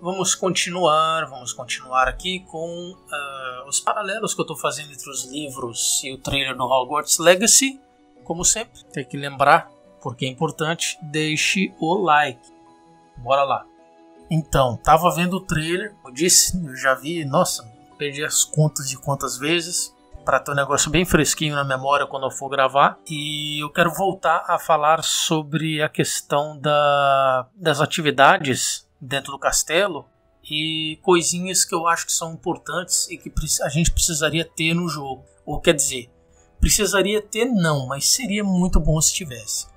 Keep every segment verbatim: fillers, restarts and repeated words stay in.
Vamos continuar, vamos continuar aqui com uh, os paralelos que eu estou fazendo entre os livros e o trailer do Hogwarts Legacy. Como sempre, tem que lembrar, porque é importante, deixe o like. Bora lá. Então, tava vendo o trailer, eu disse, eu já vi, nossa, perdi as contas de quantas vezes, para ter um negócio bem fresquinho na memória quando eu for gravar. E eu quero voltar a falar sobre a questão da, das atividades dentro do castelo e coisinhas que eu acho que são importantes e que a gente precisaria ter no jogo. Ou quer dizer, precisaria ter não, mas seria muito bom se tivesse.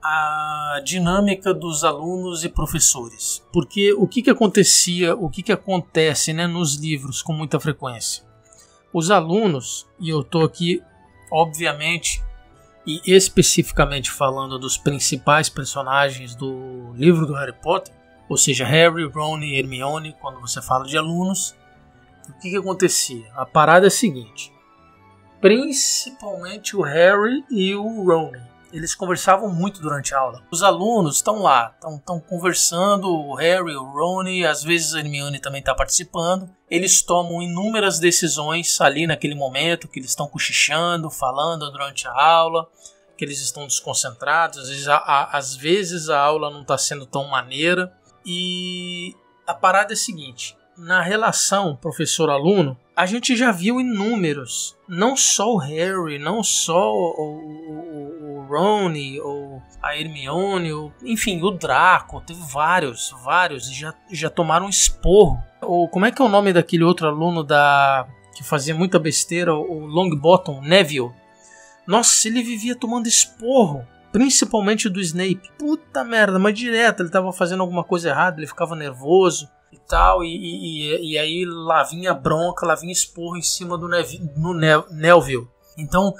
A dinâmica dos alunos e professores. Porque o que, que acontecia, o que, que acontece, né, nos livros com muita frequência? Os alunos, e eu estou aqui, obviamente, e especificamente falando dos principais personagens do livro do Harry Potter, ou seja, Harry, Ron e Hermione, quando você fala de alunos, o que, que acontecia? A parada é a seguinte, principalmente o Harry e o Ron. Eles conversavam muito durante a aula. Os alunos estão lá, estão conversando, o Harry, o Ron, às vezes a Hermione também está participando. Eles tomam inúmeras decisões ali naquele momento, que eles estão cochichando, falando durante a aula, que eles estão desconcentrados, às vezes a, a, às vezes a aula não está sendo tão maneira. E a parada é a seguinte, na relação professor-aluno, a gente já viu inúmeros, não só o Harry, não só o... o Ron, ou a Hermione, ou, enfim, o Draco, teve vários, vários, e já, já tomaram esporro. Ou como é que é o nome daquele outro aluno da que fazia muita besteira, o Longbottom, Neville? Nossa, ele vivia tomando esporro, principalmente do Snape. Puta merda, mas direto, ele tava fazendo alguma coisa errada, ele ficava nervoso e tal, e, e, e aí lá vinha bronca, lá vinha esporro em cima do Neville, no Neville. Então...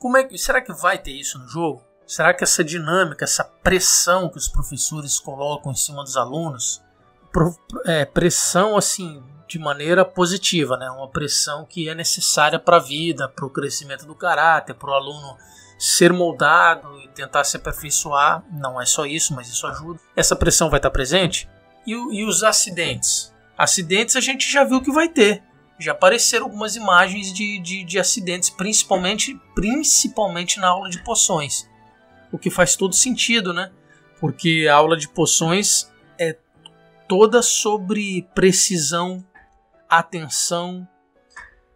Como é que, será que vai ter isso no jogo? Será que essa dinâmica, essa pressão que os professores colocam em cima dos alunos, pro, é, pressão assim de maneira positiva, né? Uma pressão que é necessária para a vida, para o crescimento do caráter, para o aluno ser moldado e tentar se aperfeiçoar, não é só isso, mas isso ajuda. Essa pressão vai estar presente? E, e os acidentes? Acidentes a gente já viu que vai ter. Já apareceram algumas imagens de, de, de acidentes, principalmente, principalmente na aula de poções. O que faz todo sentido, né? Porque a aula de poções é toda sobre precisão, atenção,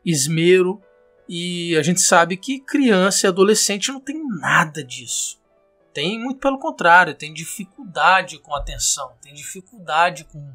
esmero. E a gente sabe que criança e adolescente não tem nada disso. Tem muito pelo contrário, tem dificuldade com atenção, tem dificuldade com...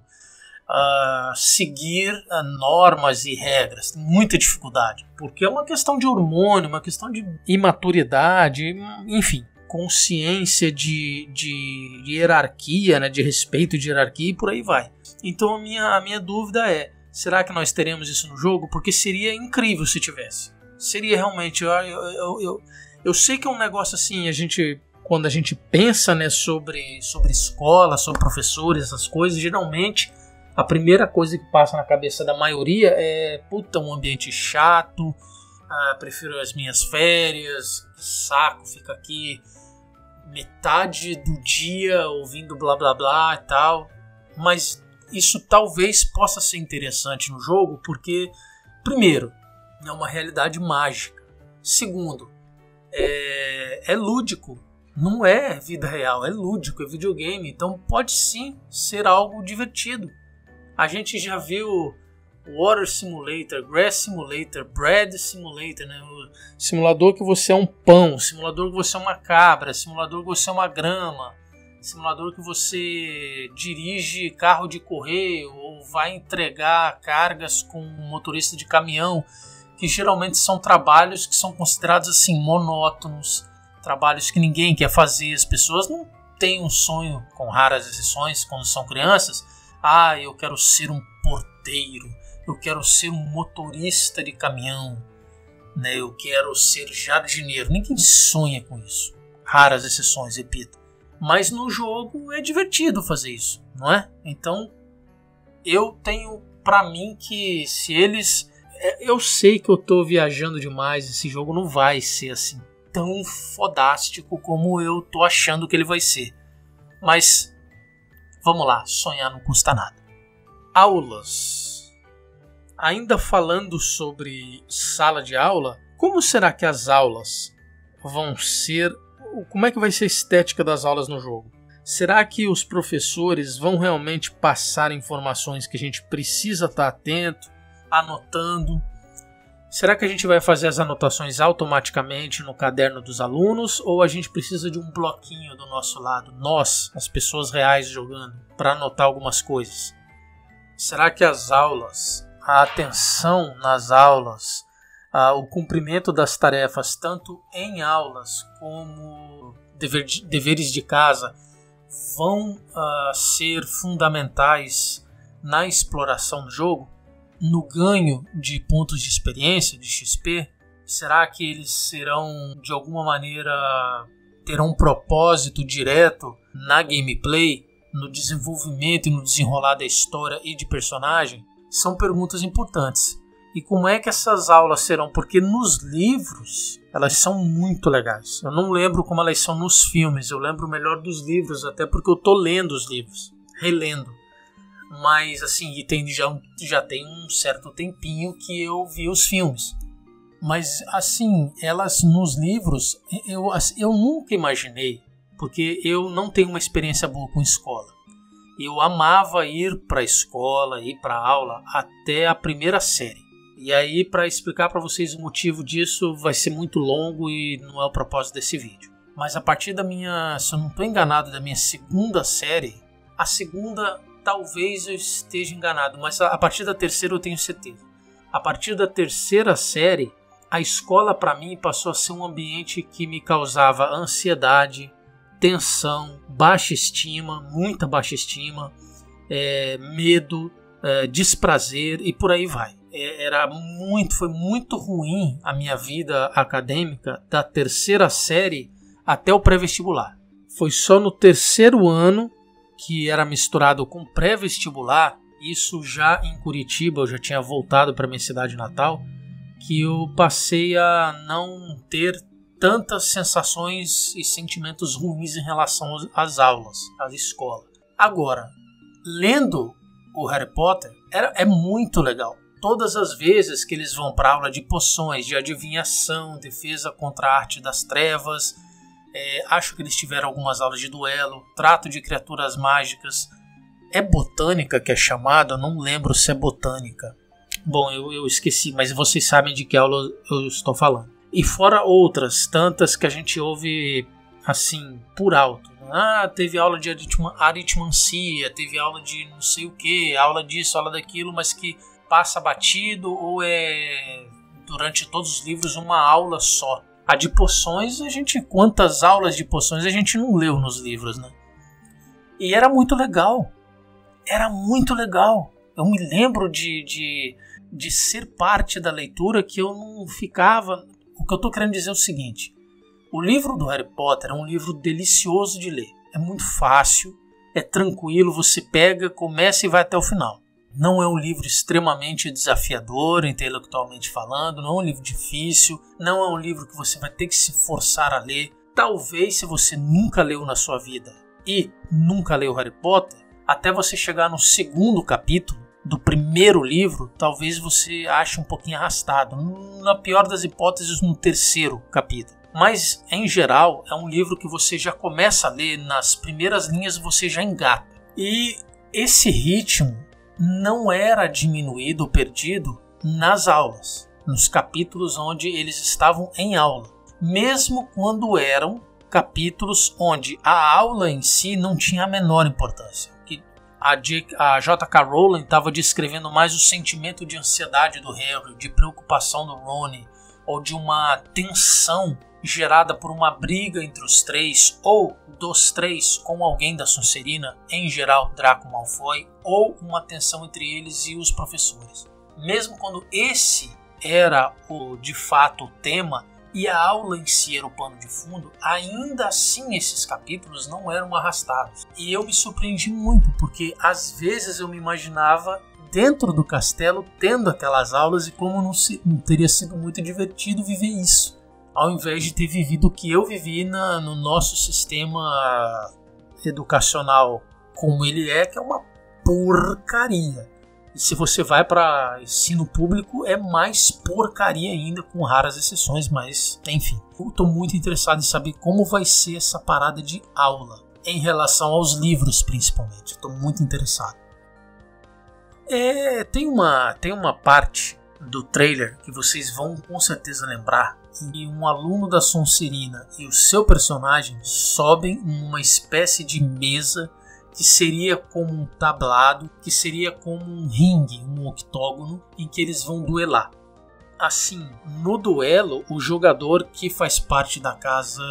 Uh, seguir uh, normas e regras, tem muita dificuldade, porque é uma questão de hormônio, uma questão de imaturidade, enfim, consciência de, de, de hierarquia, né, de respeito de hierarquia e por aí vai. Então a minha, a minha dúvida é, será que nós teremos isso no jogo? Porque seria incrível se tivesse, seria realmente, eu, eu, eu, eu sei que é um negócio assim, a gente... Quando a gente pensa, né, sobre, sobre escola, sobre professores, essas coisas, geralmente a primeira coisa que passa na cabeça da maioria é... Puta, um ambiente chato. Ah, prefiro as minhas férias. Saco, fica aqui metade do dia ouvindo blá blá blá e tal. Mas isso talvez possa ser interessante no jogo. Porque, primeiro, é uma realidade mágica. Segundo, é, é lúdico. Não é vida real, é lúdico, é videogame. Então pode sim ser algo divertido. A gente já viu Water Simulator, Grass Simulator, Bread Simulator, né? O simulador que você é um pão, simulador que você é uma cabra, simulador que você é uma grama, simulador que você dirige carro de correio ou vai entregar cargas com um motorista de caminhão, que geralmente são trabalhos que são considerados assim monótonos, trabalhos que ninguém quer fazer, as pessoas não têm um sonho, com raras exceções, quando são crianças. Ah, eu quero ser um porteiro, eu quero ser um motorista de caminhão, né? Eu quero ser jardineiro. Ninguém sonha com isso. Raras exceções, repito. Mas no jogo é divertido fazer isso, não é? Então, eu tenho pra mim que se eles... Eu sei que eu tô viajando demais, esse jogo não vai ser assim tão fodástico como eu tô achando que ele vai ser. Mas... Vamos lá, sonhar não custa nada. aulas. Ainda falando sobre sala de aula, como será que as aulas vão ser? Como é que vai ser a estética das aulas no jogo? Será que os professores vão realmente passar informações que a gente precisa estar atento, anotando? Será que a gente vai fazer as anotações automaticamente no caderno dos alunos ou a gente precisa de um bloquinho do nosso lado, nós, as pessoas reais jogando, para anotar algumas coisas? Será que as aulas, a atenção nas aulas, a, o cumprimento das tarefas, tanto em aulas como dever de, deveres de casa, vão uh, ser fundamentais na exploração do jogo, no ganho de pontos de experiência, de X P? Será que eles serão, de alguma maneira, terão um propósito direto na gameplay, no desenvolvimento e no desenrolar da história e de personagem? São perguntas importantes. E como é que essas aulas serão? Porque nos livros elas são muito legais. Eu não lembro como elas são nos filmes. Eu lembro melhor dos livros, até porque eu tô lendo os livros, relendo. Mas assim, e tem, já, já tem um certo tempinho que eu vi os filmes. Mas assim, elas nos livros, eu, eu nunca imaginei, porque eu não tenho uma experiência boa com escola. Eu amava ir para a escola, ir para aula até a primeira série. E aí, para explicar para vocês o motivo disso, vai ser muito longo e não é o propósito desse vídeo. Mas a partir da minha, se eu não estou enganado, da minha segunda série, a segunda talvez eu esteja enganado, mas a partir da terceira eu tenho certeza. A partir da terceira série, a escola para mim passou a ser um ambiente que me causava ansiedade, tensão, baixa estima, muita baixa estima, é, medo, é, desprazer e por aí vai. Era muito, foi muito ruim a minha vida acadêmica da terceira série até o pré-vestibular. Foi só no terceiro ano que era misturado com pré-vestibular, isso já em Curitiba, eu já tinha voltado para minha cidade natal, que eu passei a não ter tantas sensações e sentimentos ruins em relação às aulas, à escola. Agora, lendo o Harry Potter, era, é muito legal. Todas as vezes que eles vão para aula de poções, de adivinhação, defesa contra a arte das trevas, é, acho que eles tiveram algumas aulas de duelo, trato de criaturas mágicas. É botânica que é chamada? Eu não lembro se é botânica. Bom, eu, eu esqueci, mas vocês sabem de que aula eu estou falando. E fora outras, tantas que a gente ouve assim, por alto. Ah, teve aula de aritmancia, teve aula de não sei o que, aula disso, aula daquilo, mas que passa batido ou é durante todos os livros uma aula só. A de poções, a gente, quantas aulas de poções a gente não leu nos livros, né? E era muito legal, era muito legal. Eu me lembro de, de, de ser parte da leitura que eu não ficava. O que eu estou querendo dizer é o seguinte, o livro do Harry Potter é um livro delicioso de ler, é muito fácil, é tranquilo, você pega, começa e vai até o final. Não é um livro extremamente desafiador, intelectualmente falando, não é um livro difícil, não é um livro que você vai ter que se forçar a ler. Talvez se você nunca leu na sua vida e nunca leu Harry Potter, até você chegar no segundo capítulo do primeiro livro, talvez você ache um pouquinho arrastado, na pior das hipóteses no terceiro capítulo. Mas, em geral, é um livro que você já começa a ler, nas primeiras linhas você já engata. E esse ritmo não era diminuído ou perdido nas aulas, nos capítulos onde eles estavam em aula, mesmo quando eram capítulos onde a aula em si não tinha a menor importância. A J K. Rowling estava descrevendo mais o sentimento de ansiedade do Harry, de preocupação do Ron, ou de uma tensão gerada por uma briga entre os três, ou dos três com alguém da Sonserina, em geral Draco Malfoy, ou uma tensão entre eles e os professores. Mesmo quando esse era o, de fato o tema e a aula em si era o pano de fundo, ainda assim esses capítulos não eram arrastados. E eu me surpreendi muito, porque às vezes eu me imaginava dentro do castelo tendo aquelas aulas e como não, se, não teria sido muito divertido viver isso, ao invés de ter vivido o que eu vivi na, no nosso sistema educacional como ele é, que é uma porcaria. E se você vai para ensino público, é mais porcaria ainda, com raras exceções, mas enfim. Eu tô muito interessado em saber como vai ser essa parada de aula, em relação aos livros principalmente. Eu tô muito interessado. É, tem uma, tem uma parte do trailer que vocês vão com certeza lembrar, que um aluno da Sonserina e o seu personagem sobem numa espécie de mesa que seria como um tablado, que seria como um ringue, um octógono, em que eles vão duelar. Assim, no duelo, o jogador que faz parte da casa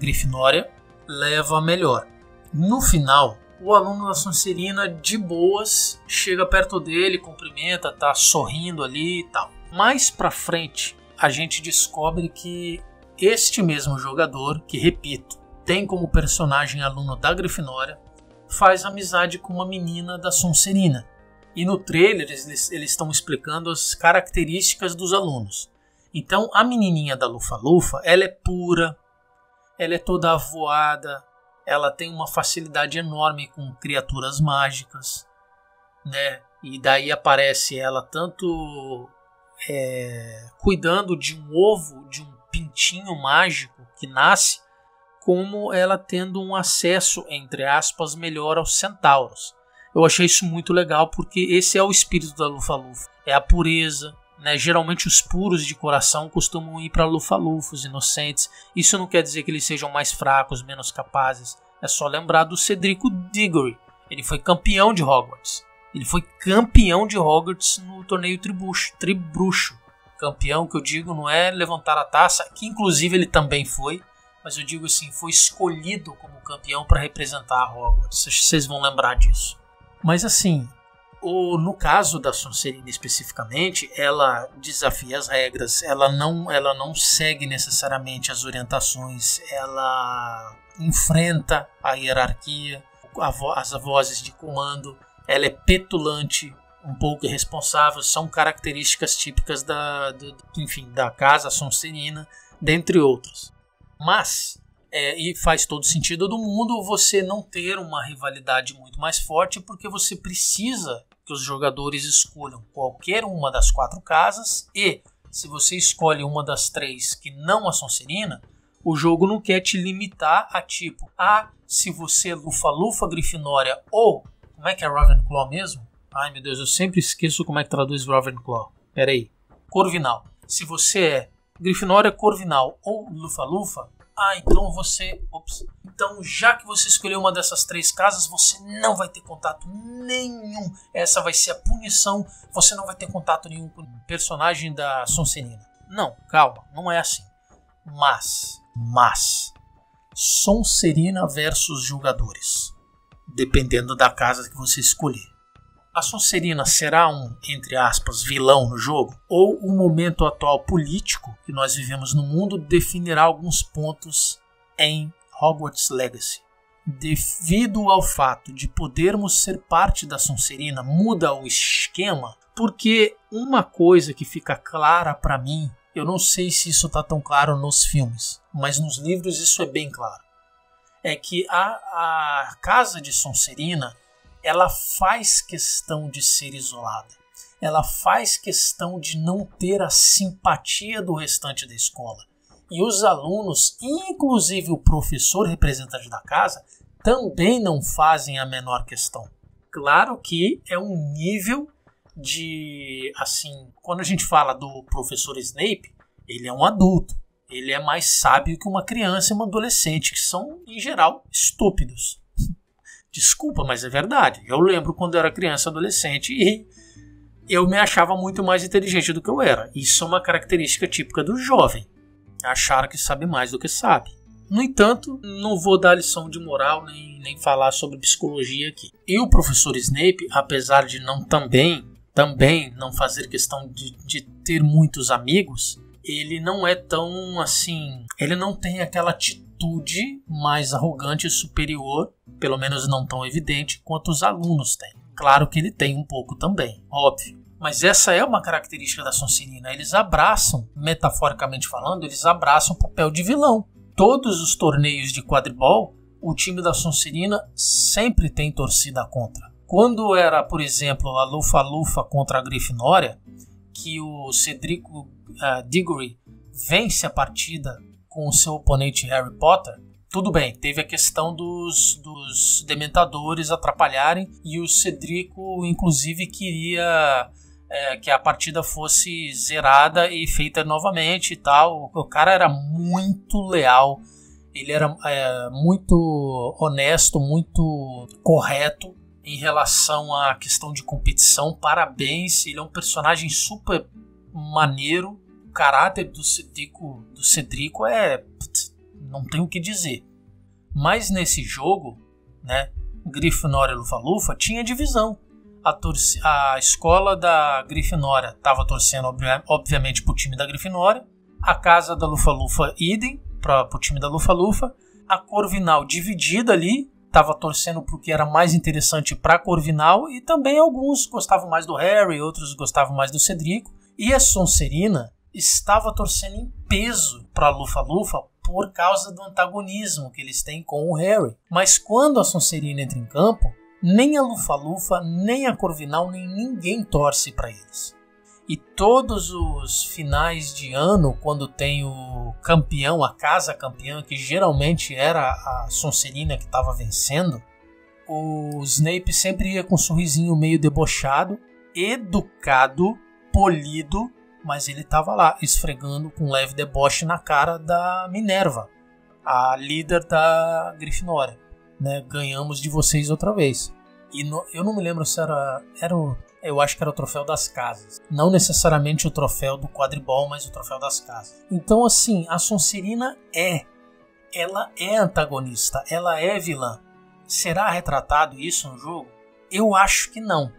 Grifinória leva a melhor. No final, o aluno da Sonserina, de boas, chega perto dele, cumprimenta, tá sorrindo ali e tal. Mais pra frente, a gente descobre que este mesmo jogador, que repito, tem como personagem aluno da Grifinória, faz amizade com uma menina da Sonserina. E no trailer eles estão explicando as características dos alunos. Então a menininha da Lufa-Lufa, ela é pura, ela é toda avoada, ela tem uma facilidade enorme com criaturas mágicas, né? E daí aparece ela tanto é, cuidando de um ovo, de um pintinho mágico que nasce, como ela tendo um acesso, entre aspas, melhor aos centauros. Eu achei isso muito legal, porque esse é o espírito da Lufa-Lufa. É a pureza, né? Geralmente os puros de coração costumam ir para Lufa-Lufa, os inocentes. Isso não quer dizer que eles sejam mais fracos, menos capazes. É só lembrar do Cedrico Diggory. Ele foi campeão de Hogwarts. Ele foi campeão de Hogwarts no torneio tribuxo, Tribruxo. Campeão, que eu digo, não é levantar a taça, que inclusive ele também foi. Mas eu digo assim, foi escolhido como campeão para representar a Hogwarts. Vocês vão lembrar disso. Mas assim, o, no caso da Sonserina especificamente, ela desafia as regras. Ela não, ela não segue necessariamente as orientações. Ela enfrenta a hierarquia, a vo, as vozes de comando. Ela é petulante, um pouco irresponsável. São características típicas da, do, enfim, da casa Sonserina, dentre outras. Mas, é, e faz todo sentido do mundo você não ter uma rivalidade muito mais forte, porque você precisa que os jogadores escolham qualquer uma das quatro casas, e se você escolhe uma das três que não a Sonserina, o jogo não quer te limitar a tipo, ah, se você é Lufa-Lufa, Grifinória ou, como é que é Ravenclaw mesmo? Ai meu Deus, eu sempre esqueço como é que traduz Ravenclaw. Pera aí. Corvinal. Se você é Grifinória, Corvinal ou Lufa-Lufa, ah, então você... Ops. Então, já que você escolheu uma dessas três casas, você não vai ter contato nenhum. Essa vai ser a punição. Você não vai ter contato nenhum com o personagem da Sonserina. Não, calma, não é assim. Mas, mas... Sonserina versus jogadores. Dependendo da casa que você escolher. A Sonserina será um, entre aspas, vilão no jogo? Ou o momento atual político que nós vivemos no mundo definirá alguns pontos em Hogwarts Legacy? Devido ao fato de podermos ser parte da Sonserina, muda o esquema? Porque uma coisa que fica clara para mim, eu não sei se isso está tão claro nos filmes, mas nos livros isso é bem claro, é que a, a casa de Sonserina, ela faz questão de ser isolada. Ela faz questão de não ter a simpatia do restante da escola. E os alunos, inclusive o professor representante da casa, também não fazem a menor questão. Claro que é um nível de... assim, quando a gente fala do professor Snape, ele é um adulto. Ele é mais sábio que uma criança e uma adolescente, que são, em geral, estúpidos. Desculpa, mas é verdade. Eu lembro quando eu era criança, adolescente, e eu me achava muito mais inteligente do que eu era. Isso é uma característica típica do jovem. Achar que sabe mais do que sabe. No entanto, não vou dar lição de moral nem, nem falar sobre psicologia aqui. E o professor Snape, apesar de não também, também não fazer questão de, de ter muitos amigos, ele não é tão assim... Ele não tem aquela atitude mais arrogante e superior, pelo menos não tão evidente, quanto os alunos têm. Claro que ele tem um pouco também, óbvio. Mas essa é uma característica da Sonserina. Eles abraçam, metaforicamente falando, eles abraçam o papel de vilão. Todos os torneios de quadribol, o time da Sonserina sempre tem torcida contra. Quando era, por exemplo, a Lufa-Lufa contra a Grifinória, que o Cedrico uh, Diggory vence a partida com o seu oponente Harry Potter, tudo bem, teve a questão dos, dos dementadores atrapalharem, e o Cedrico, inclusive, queria é, que a partida fosse zerada e feita novamente e tal. O cara era muito leal, ele era é, muito honesto, muito correto em relação à questão de competição. Parabéns, ele é um personagem super maneiro. O caráter do Cedrico, do Cedrico é... não tem o que dizer. Mas nesse jogo, né, Grifinória e Lufa-Lufa tinha divisão. A, a escola da Grifinória estava torcendo, ob obviamente, para o time da Grifinória. A casa da Lufa-Lufa, idem, para o time da Lufa-Lufa. A Corvinal dividida ali, estava torcendo para o que era mais interessante para a Corvinal. E também alguns gostavam mais do Harry, outros gostavam mais do Cedrico. E a Sonserina estava torcendo em peso para a Lufa-Lufa, por causa do antagonismo que eles têm com o Harry. Mas quando a Sonserina entra em campo, nem a Lufa-Lufa, nem a Corvinal, nem ninguém torce para eles. E todos os finais de ano, quando tem o campeão, a casa campeã, que geralmente era a Sonserina que estava vencendo, o Snape sempre ia com um sorrisinho meio debochado, educado, polido, mas ele estava lá, esfregando com leve deboche na cara da Minerva, a líder da Grifinória, né? Ganhamos de vocês outra vez. E no, eu não me lembro se era... era o, eu acho que era o troféu das casas. Não necessariamente o troféu do quadribol, mas o troféu das casas. Então, assim, a Sonserina é... ela é antagonista, ela é vilã. Será retratado isso no jogo? Eu acho que não.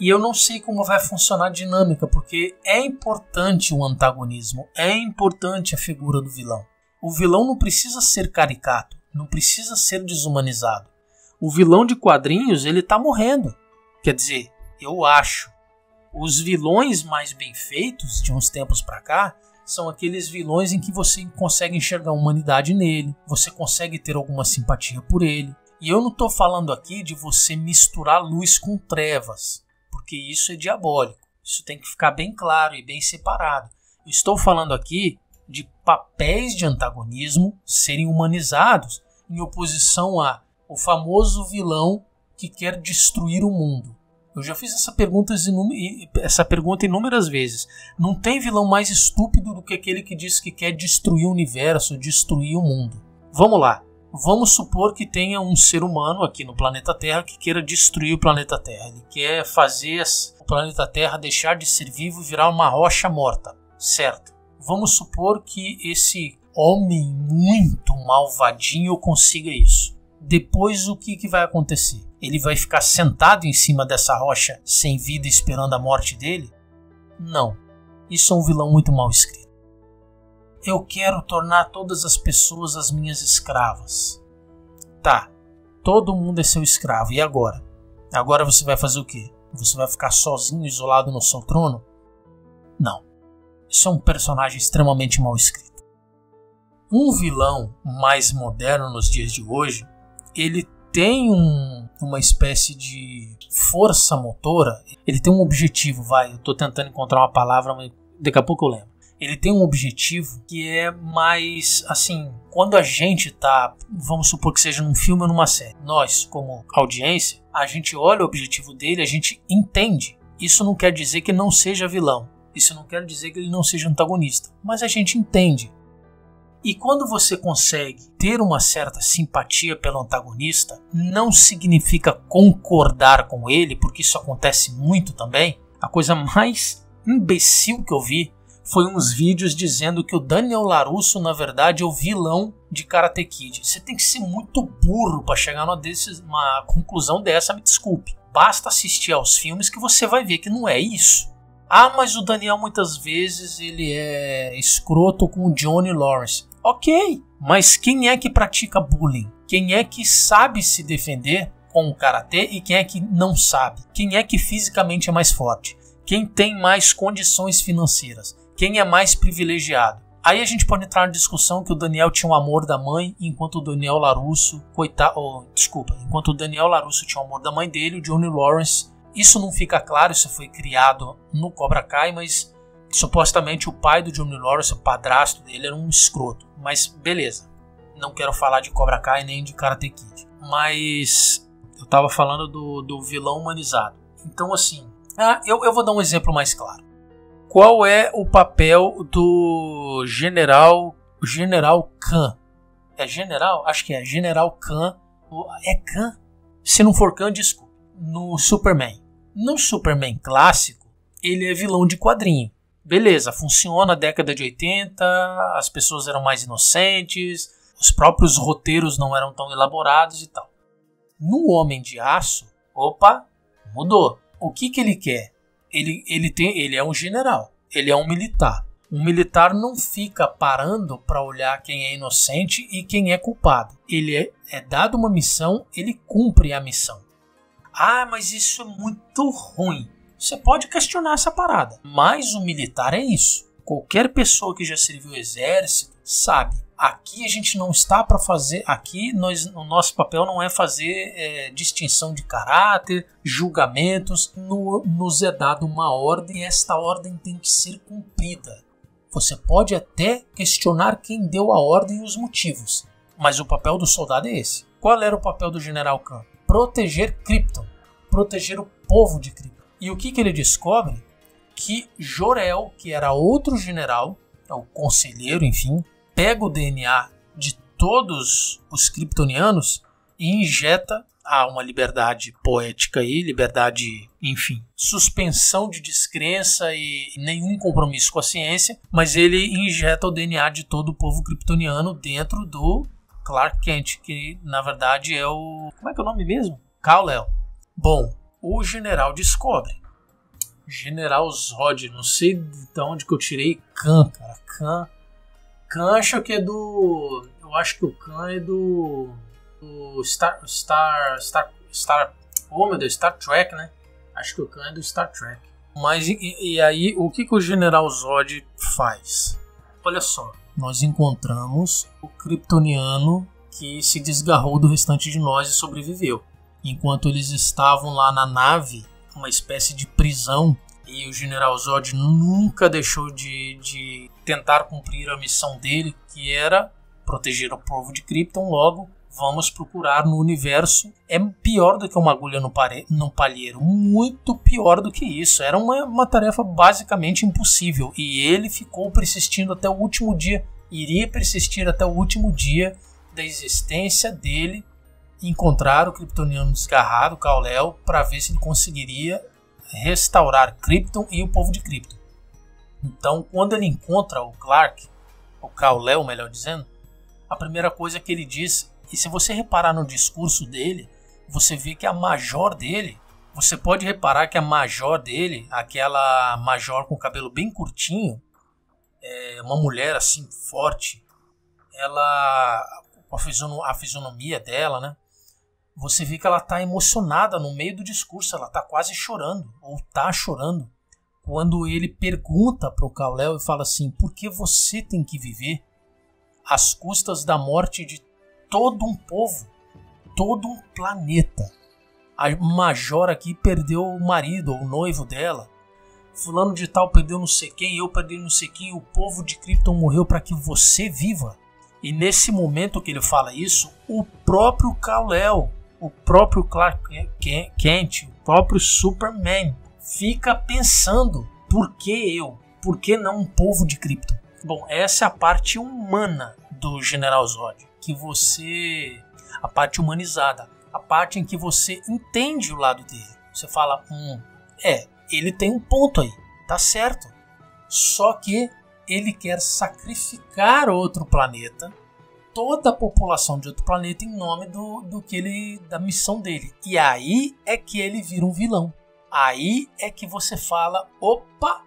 E eu não sei como vai funcionar a dinâmica, porque é importante o antagonismo, é importante a figura do vilão. O vilão não precisa ser caricato, não precisa ser desumanizado. O vilão de quadrinhos, ele tá morrendo. Quer dizer, eu acho. Os vilões mais bem feitos, de uns tempos pra cá, são aqueles vilões em que você consegue enxergar a humanidade nele, você consegue ter alguma simpatia por ele. E eu não tô falando aqui de você misturar luz com trevas, porque isso é diabólico. Isso tem que ficar bem claro e bem separado. Eu estou falando aqui de papéis de antagonismo serem humanizados, em oposição a o famoso vilão que quer destruir o mundo. Eu já fiz essa pergunta, essa pergunta inúmeras vezes. Não tem vilão mais estúpido do que aquele que diz que quer destruir o universo, destruir o mundo. Vamos lá. Vamos supor que tenha um ser humano aqui no planeta Terra que queira destruir o planeta Terra. Ele quer fazer o planeta Terra deixar de ser vivo e virar uma rocha morta, certo? Vamos supor que esse homem muito malvadinho consiga isso. Depois, o que, que vai acontecer? Ele vai ficar sentado em cima dessa rocha sem vida esperando a morte dele? Não. Isso é um vilão muito mal escrito. Eu quero tornar todas as pessoas as minhas escravas. Tá, todo mundo é seu escravo. E agora? Agora você vai fazer o quê? Você vai ficar sozinho, isolado no seu trono? Não. Isso é um personagem extremamente mal escrito. Um vilão mais moderno nos dias de hoje, ele tem um, uma espécie de força motora. Ele tem um objetivo, vai. Eu tô tentando encontrar uma palavra, mas daqui a pouco eu lembro. Ele tem um objetivo que é mais, assim, quando a gente tá, vamos supor que seja num filme ou numa série, nós, como audiência, a gente olha o objetivo dele, a gente entende. Isso não quer dizer que não seja vilão, isso não quer dizer que ele não seja antagonista, mas a gente entende. E quando você consegue ter uma certa simpatia pelo antagonista, não significa concordar com ele, porque isso acontece muito também. A coisa mais imbecil que eu vi foi uns vídeos dizendo que o Daniel Larusso, na verdade, é o vilão de Karate Kid. Você tem que ser muito burro para chegar numa, desses, numa conclusão dessa, me desculpe. Basta assistir aos filmes que você vai ver que não é isso. Ah, mas o Daniel muitas vezes ele é escroto com o Johnny Lawrence. Ok, mas quem é que pratica bullying? Quem é que sabe se defender com o karatê e quem é que não sabe? Quem é que fisicamente é mais forte? Quem tem mais condições financeiras? Quem é mais privilegiado? Aí a gente pode entrar na discussão que o Daniel tinha um amor da mãe, enquanto o Daniel Larusso, coitado, oh, desculpa, enquanto o Daniel Larusso tinha o amor da mãe dele, o Johnny Lawrence, isso não fica claro, isso foi criado no Cobra Kai, mas supostamente o pai do Johnny Lawrence, o padrasto dele, era um escroto. Mas beleza, não quero falar de Cobra Kai nem de Karate Kid. Mas eu tava falando do, do vilão humanizado. Então assim, ah, eu, eu vou dar um exemplo mais claro. Qual é o papel do General General Khan? É General? Acho que é General Khan. É Khan? Se não for Khan, desculpa. No Superman. No Superman clássico, ele é vilão de quadrinho. Beleza, funciona, década de oitenta, as pessoas eram mais inocentes, os próprios roteiros não eram tão elaborados e tal. No Homem de Aço, opa, mudou. O que que ele quer? Ele, ele, tem, ele é um general, ele é um militar. Um militar não fica parando para olhar quem é inocente e quem é culpado. Ele é, é dado uma missão, ele cumpre a missão. Ah, mas isso é muito ruim. Você pode questionar essa parada, mas o militar é isso. Qualquer pessoa que já serviu o exército sabe. Aqui a gente não está para fazer... Aqui nós, o nosso papel não é fazer é, distinção de caráter, julgamentos. No, nos é dada uma ordem e esta ordem tem que ser cumprida. Você pode até questionar quem deu a ordem e os motivos. Mas o papel do soldado é esse. Qual era o papel do General Khan? Proteger Krypton. Proteger o povo de Krypton. E o que, que ele descobre? Que Jor-El, que era outro general, o conselheiro, enfim, pega o D N A de todos os kryptonianos e injeta a uma liberdade poética aí, liberdade, enfim, suspensão de descrença e nenhum compromisso com a ciência, mas ele injeta o D N A de todo o povo kryptoniano dentro do Clark Kent, que na verdade é o... Como é que é o nome mesmo? Kal-El. Bom... O general descobre. General Zod. Não sei de onde que eu tirei Khan, cara. Khan. Khan acho que é do... Eu acho que o Khan é do... do Star... Star... Star... Star... Oh, meu Deus. Star Trek, né? Acho que o Khan é do Star Trek. Mas e, e aí, o que que o General Zod faz? Olha só. Nós encontramos o kryptoniano que se desgarrou do restante de nós e sobreviveu. Enquanto eles estavam lá na nave, uma espécie de prisão, e o General Zod nunca deixou de, de tentar cumprir a missão dele, que era proteger o povo de Krypton. Logo, vamos procurar no universo. É pior do que uma agulha no, pare... no palheiro, muito pior do que isso. Era uma, uma tarefa basicamente impossível, e ele ficou persistindo até o último dia, iria persistir até o último dia da existência dele, encontrar o kryptoniano desgarrado, Kal-El, para ver se ele conseguiria restaurar Krypton e o povo de Krypton. Então, quando ele encontra o Clark, o Kal-El, melhor dizendo, a primeira coisa que ele diz, e se você reparar no discurso dele, você vê que a major dele, você pode reparar que a major dele, aquela major com o cabelo bem curtinho, é uma mulher assim, forte, ela, a fisionomia dela, né? Você vê que ela está emocionada no meio do discurso, ela está quase chorando, ou está chorando, quando ele pergunta para o Kal-El e fala assim, por que você tem que viver às custas da morte de todo um povo, todo um planeta? A major aqui perdeu o marido ou o noivo dela, fulano de tal perdeu não sei quem, eu perdi não sei quem, o povo de Krypton morreu para que você viva. E nesse momento que ele fala isso, o próprio Kal-El, o próprio Clark Kent, o próprio Superman, fica pensando, por que eu? Por que não um povo de Krypton? Bom, essa é a parte humana do General Zod, que você... a parte humanizada, a parte em que você entende o lado dele. Você fala, hum, é, ele tem um ponto aí, tá certo. Só que ele quer sacrificar outro planeta, toda a população de outro planeta, em nome do, do que ele, da missão dele. E aí é que ele vira um vilão. Aí é que você fala, opa,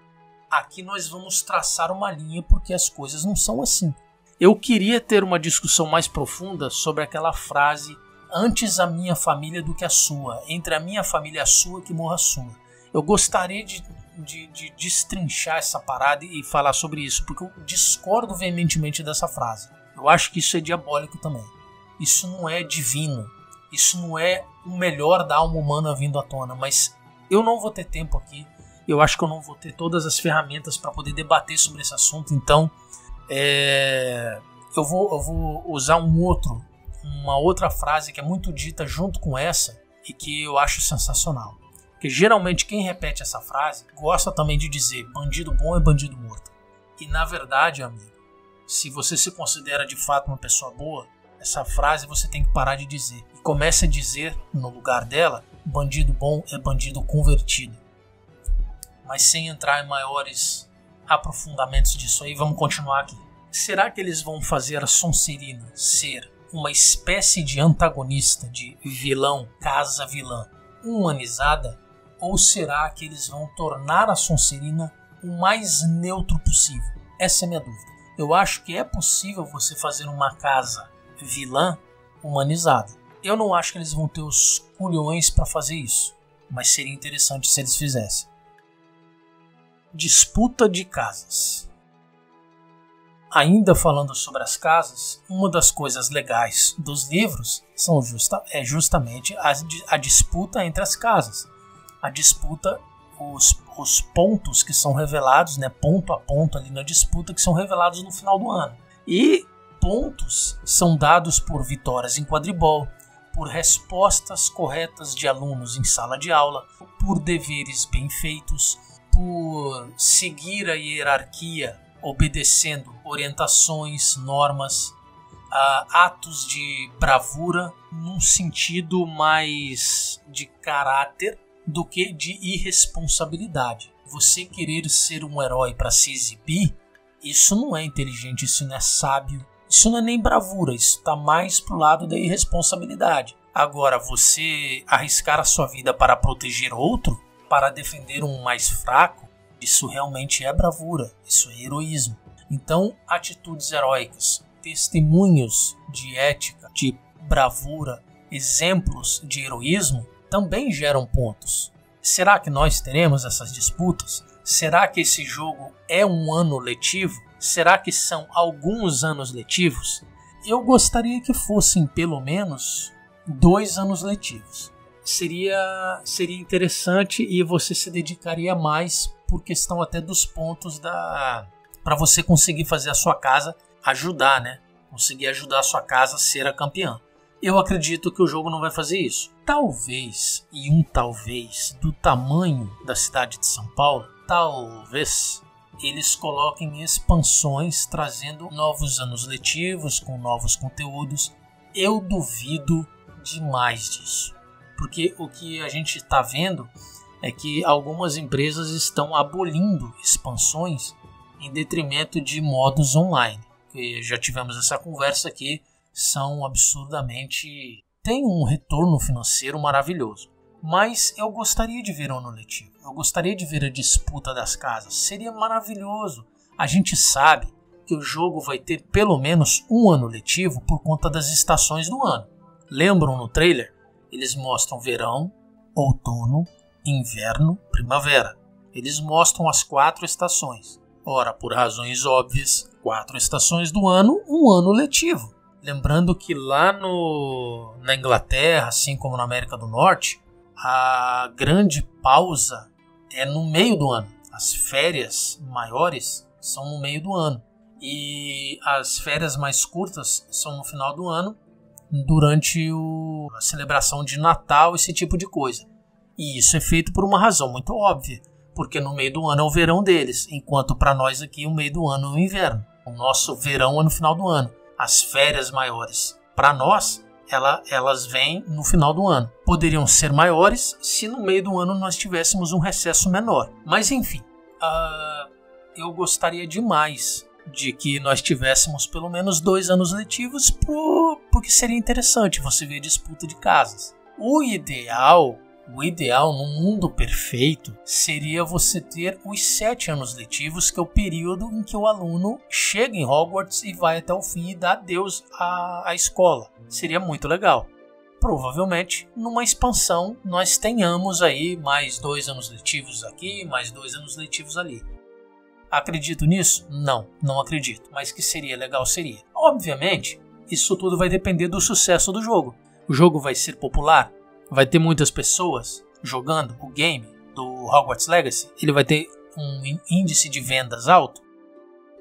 aqui nós vamos traçar uma linha porque as coisas não são assim. Eu queria ter uma discussão mais profunda sobre aquela frase, antes a minha família do que a sua, entre a minha família e a sua que morra a sua. eu gostaria de, de, de destrinchar essa parada e falar sobre isso, porque eu discordo veementemente dessa frase. Eu acho que isso é diabólico também. Isso não é divino. Isso não é o melhor da alma humana vindo à tona, mas eu não vou ter tempo aqui. Eu acho que eu não vou ter todas as ferramentas para poder debater sobre esse assunto, então é, eu, vou, eu vou usar um outro, uma outra frase que é muito dita junto com essa e que eu acho sensacional. Porque geralmente quem repete essa frase gosta também de dizer bandido bom é bandido morto. E na verdade, amigo, se você se considera de fato uma pessoa boa, essa frase você tem que parar de dizer. E comece a dizer, no lugar dela, bandido bom é bandido convertido. Mas sem entrar em maiores aprofundamentos disso aí, vamos continuar aqui. Será que eles vão fazer a Sonserina ser uma espécie de antagonista, de vilão, casa vilã, humanizada? Ou será que eles vão tornar a Sonserina o mais neutro possível? Essa é a minha dúvida. Eu acho que é possível você fazer uma casa vilã humanizada. Eu não acho que eles vão ter os culhões para fazer isso, mas seria interessante se eles fizessem. Disputa de casas. Ainda falando sobre as casas, uma das coisas legais dos livros são justa, é justamente a, a disputa entre as casas. A disputa, os, os pontos que são revelados, né, ponto a ponto ali na disputa, que são revelados no final do ano. E pontos são dados por vitórias em quadribol, por respostas corretas de alunos em sala de aula, por deveres bem feitos, por seguir a hierarquia, obedecendo orientações, normas, uh, atos de bravura num sentido mais de caráter do que de irresponsabilidade. Você querer ser um herói para se exibir, isso não é inteligente, isso não é sábio, isso não é nem bravura, isso está mais pro lado da irresponsabilidade. Agora, você arriscar a sua vida para proteger outro, para defender um mais fraco, isso realmente é bravura, isso é heroísmo. Então, atitudes heróicas, testemunhos de ética, de bravura, exemplos de heroísmo, também geram pontos. Será que nós teremos essas disputas? Será que esse jogo é um ano letivo? Será que são alguns anos letivos? Eu gostaria que fossem pelo menos dois anos letivos. Seria, seria interessante e você se dedicaria mais por questão até dos pontos da para você conseguir fazer a sua casa ajudar, né? Conseguir ajudar a sua casa a ser a campeã. Eu acredito que o jogo não vai fazer isso. Talvez, e um talvez, do tamanho da cidade de São Paulo, talvez eles coloquem expansões trazendo novos anos letivos, com novos conteúdos. Eu duvido demais disso. Porque o que a gente está vendo é que algumas empresas estão abolindo expansões em detrimento de modos online. E já tivemos essa conversa aqui, são absurdamente... tem um retorno financeiro maravilhoso. Mas eu gostaria de ver o ano letivo, eu gostaria de ver a disputa das casas, seria maravilhoso. A gente sabe que o jogo vai ter pelo menos um ano letivo por conta das estações do ano. Lembram no trailer? Eles mostram verão, outono, inverno, primavera. Eles mostram as quatro estações. Ora, por razões óbvias, quatro estações do ano, um ano letivo. Lembrando que lá no, na Inglaterra, assim como na América do Norte, a grande pausa é no meio do ano. As férias maiores são no meio do ano. E as férias mais curtas são no final do ano, durante o, a celebração de Natal, esse tipo de coisa. E isso é feito por uma razão muito óbvia, porque no meio do ano é o verão deles, enquanto para nós aqui o meio do ano é o inverno. O nosso verão é no final do ano. As férias maiores, para nós, ela, elas vêm no final do ano. Poderiam ser maiores se no meio do ano nós tivéssemos um recesso menor. Mas enfim, uh, eu gostaria demais de que nós tivéssemos pelo menos dois anos letivos, pro, porque seria interessante você ver disputa de casas. O ideal, o ideal no mundo perfeito, seria você ter os sete anos letivos, que é o período em que o aluno chega em Hogwarts e vai até o fim e dá adeus à, à escola. Seria muito legal. provavelmente numa expansão nós tenhamos aí mais dois anos letivos aqui, mais dois anos letivos ali. Acredito nisso? Não, não acredito, mas que seria legal seria. Obviamente, isso tudo vai depender do sucesso do jogo. O jogo vai ser popular? Vai ter muitas pessoas jogando o game do Hogwarts Legacy? Ele vai ter um índice de vendas alto?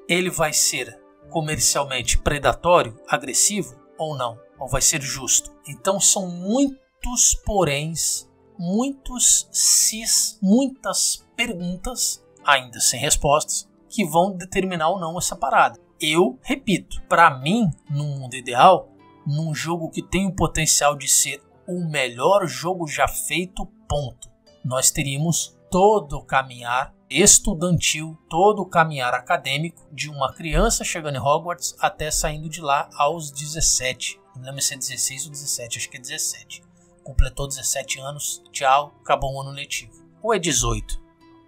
Ele vai ser comercialmente predatório, agressivo ou não? Ou vai ser justo? Então são muitos poréns, muitos sis, muitas perguntas, ainda sem respostas, que vão determinar ou não essa parada. Eu repito, para mim, no mundo ideal, num jogo que tem o potencial de ser o melhor jogo já feito, ponto, nós teríamos todo o caminhar estudantil, todo o caminhar acadêmico de uma criança chegando em Hogwarts até saindo de lá aos dezessete, não lembro se é dezesseis ou dezessete, acho que é dezessete, completou dezessete anos, tchau, acabou o ano letivo, ou é dezoito?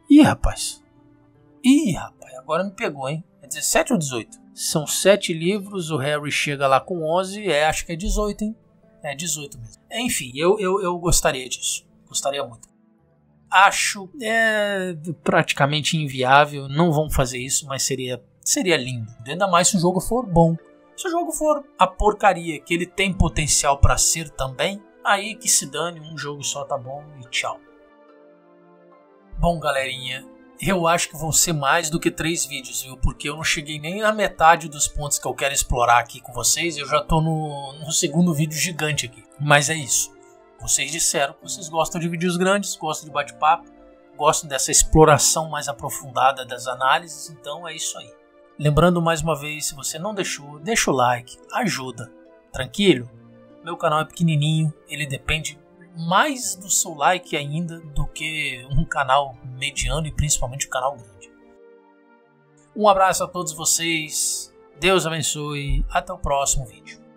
Ih rapaz, ih rapaz, agora me pegou, hein? É dezessete ou dezoito? São sete livros, o Harry chega lá com onze, é, acho que é dezoito, hein? É dezoito mesmo. Enfim, eu, eu, eu gostaria disso. Gostaria muito. Acho é, praticamente inviável. Não vão fazer isso, mas seria, seria lindo. Ainda mais se o jogo for bom. Se o jogo for a porcaria que ele tem potencial para ser também, aí que se dane, um jogo só tá bom e tchau. Bom, galerinha, eu acho que vão ser mais do que três vídeos, viu? Porque eu não cheguei nem na metade dos pontos que eu quero explorar aqui com vocês. Eu já tô no, no segundo vídeo gigante aqui. Mas é isso. Vocês disseram que vocês gostam de vídeos grandes, gostam de bate-papo, gostam dessa exploração mais aprofundada das análises. Então é isso aí. Lembrando mais uma vez, se você não deixou, deixa o like, ajuda. Tranquilo? Meu canal é pequenininho, ele depende mais do seu like ainda do que um canal mediano e principalmente um canal grande. Um abraço a todos vocês, Deus abençoe, até o próximo vídeo.